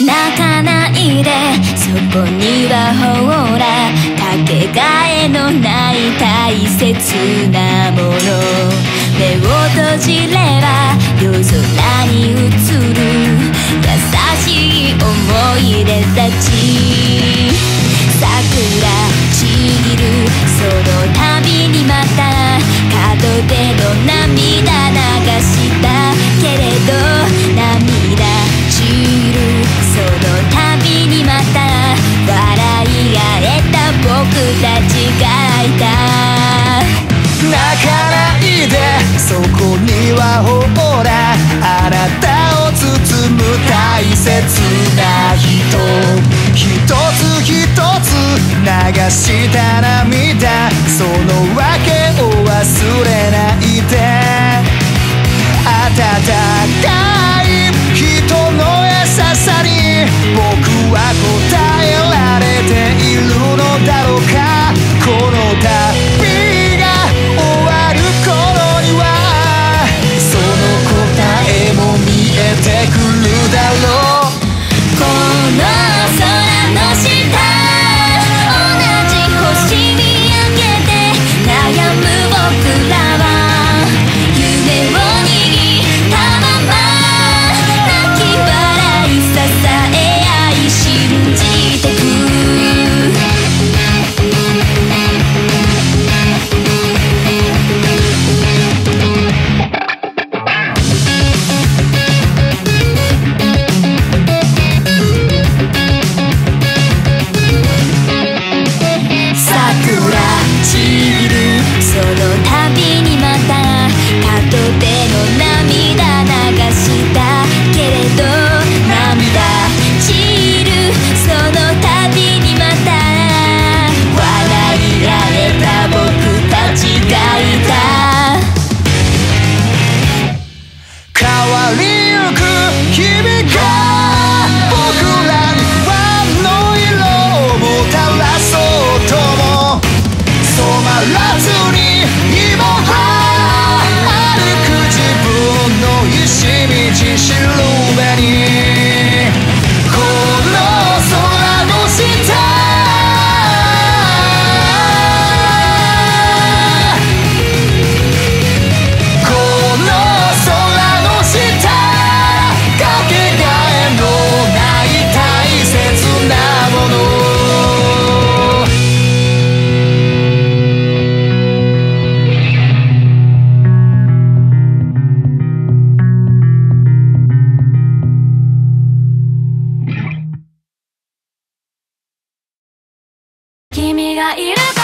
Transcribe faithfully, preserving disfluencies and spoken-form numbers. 泣かないでそこにはほらかけがえのない大切なもの目を閉じれば夜空に映る優しい思い出たち桜散るその度にまた門出の涙流したけれど涙散るその度にまた笑い合えた僕たちがいた泣かないでそこにはほらあなたを包む大切な人一つ一つ流した涙その訳を忘れないで温かい人の優しさに僕は答えられているのだろうかこの旅が終わる頃にはその答えも見えてくるだろうこの空の下君がいる